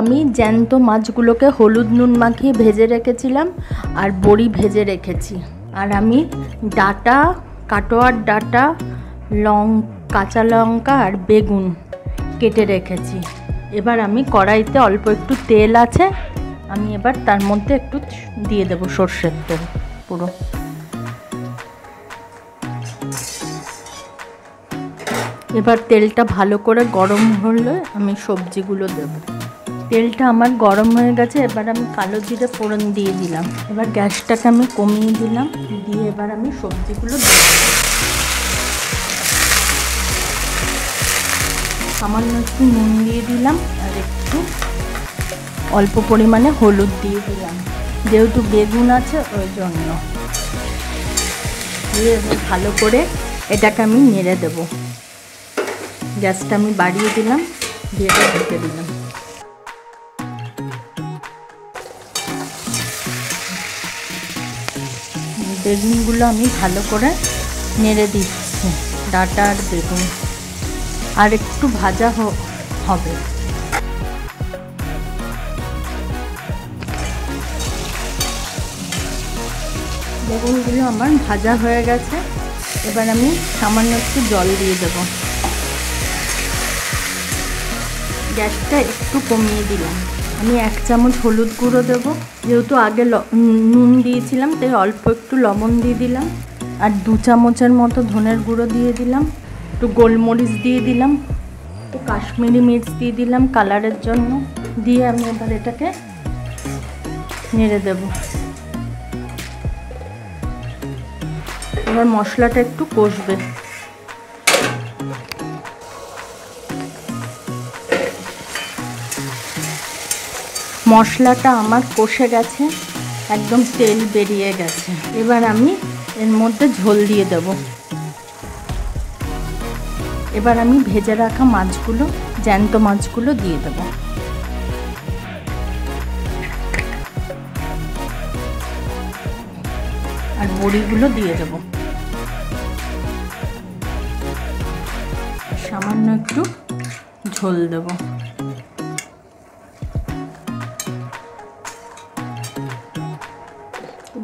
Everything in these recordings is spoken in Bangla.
আমি জ্যান্ত মাছগুলোকে হলুদ নুন মাখিয়ে ভেজে রেখেছিলাম আর বড়ি ভেজে রেখেছি। আর আমি ডাটা, কাটোয়ার ডাটা, কাঁচা লঙ্কা আর বেগুন কেটে রেখেছি। এবার আমি কড়াইতে অল্প একটু তেল আছে, আমি এবার তার মধ্যে একটু দিয়ে দেবো সর্ষের তেল পুরো। এবার তেলটা ভালো করে গরম হলে আমি সবজিগুলো দেব। তেলটা আমার গরম হয়ে গেছে, এবার আমি কালো জিরে ফোড়ন দিয়ে দিলাম। এবার গ্যাসটাকে আমি কমিয়ে দিলাম, দিয়ে এবার আমি সবজিগুলো দেব। সামান্য একটু নুন দিয়ে দিলাম আর একটু অল্প পরিমাণে হলুদ দিয়ে দিলাম, যেহেতু বেগুন আছে ওই জন্য। দিয়ে ভালো করে এটাকে আমি নেড়ে দেবো। গ্যাসটা আমি বাড়িয়ে দিলাম, দিয়ে ঢেকে দিলাম। বেগুনগুলো আমি ভালো করে নেড়ে দিচ্ছি, ডাটা আর বেগুন আর একটু ভাজা হবে। বেগুনগুলো আমার ভাজা হয়ে গেছে, এবার আমি সামান্য একটু জল দিয়ে দেবো। গ্যাসটা একটু কমিয়ে দিলাম। আমি 1 চামচ হলুদ গুঁড়ো দেবো, যেহেতু আগে নুন দিয়েছিলাম তাই অল্প একটু লবণ দিয়ে দিলাম। আর 2 চামচের মতো ধনের গুঁড়ো দিয়ে দিলাম, একটু গোলমরিচ দিয়ে দিলাম, একটু কাশ্মীরি মির্চ দিয়ে দিলাম কালারের জন্য। দিয়ে আমি এবার এটাকে নেড়ে দেবো। এবার মশলাটা একটু কষবে। মশলাটা আমার কষে গেছে, একদম তেল বেরিয়ে গেছে। এবার আমি এর মধ্যে ঝোল দিয়ে দেব। এবার আমি ভেজে রাখা মাছগুলো, জ্যান্ত মাছগুলো দিয়ে দেব। আর বড়িগুলো দিয়ে দেব। সামান্য একটু ঝোল দেবো।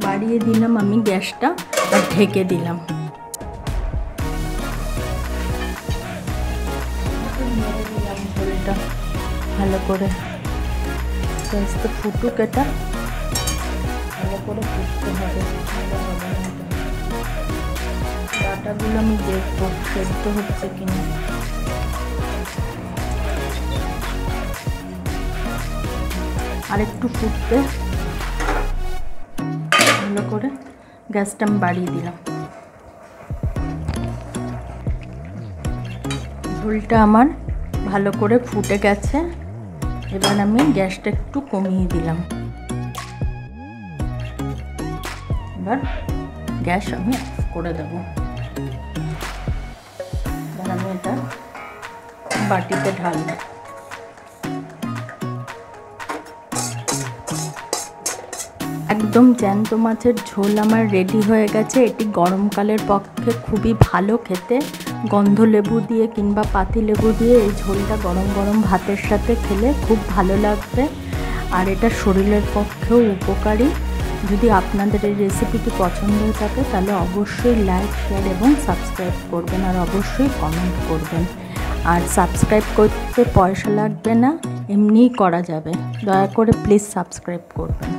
বাড়িয়ে দিলাম আমি গ্যাসটা আর ঢেকে দিলাম। ঝোলটা ভালো করে আস্তে ফুটুক, এটা ভালো করে ফুটতে হবে। ডাটাগুলো আমি দেখবো সেদ্ধ হচ্ছে কিনা। আর একটু ফুটতে করে গ্যাসটা আমি বাড়িয়ে দিলাম। ঝোলটা আমার ভালো করে ফুটে গেছে, এবার আমি গ্যাসটা একটু কমিয়ে দিলাম। এবার গ্যাস আমি অফ করে দেবো। এবার আমি এটা বাটিতে ঢালবো। একদম জ্যান্ত মাছের ঝোল আমার রেডি হয়ে গেছে। এটি গরমকালের পক্ষে খুবই ভালো খেতে। গন্ধ লেবু দিয়ে কিংবা পাতি লেবু দিয়ে এই ঝোলটা গরম গরম ভাতের সাথে খেলে খুব ভালো লাগবে। আর এটা শরীরের পক্ষেও উপকারী। যদি আপনাদের এই রেসিপিটি পছন্দ হয়ে থাকে তাহলে অবশ্যই লাইক, শেয়ার এবং সাবস্ক্রাইব করবেন। আর অবশ্যই কমেন্ট করবেন। আর সাবস্ক্রাইব করতে পয়সা লাগবে না, এমনিই করা যাবে। দয়া করে প্লিজ সাবস্ক্রাইব করবেন।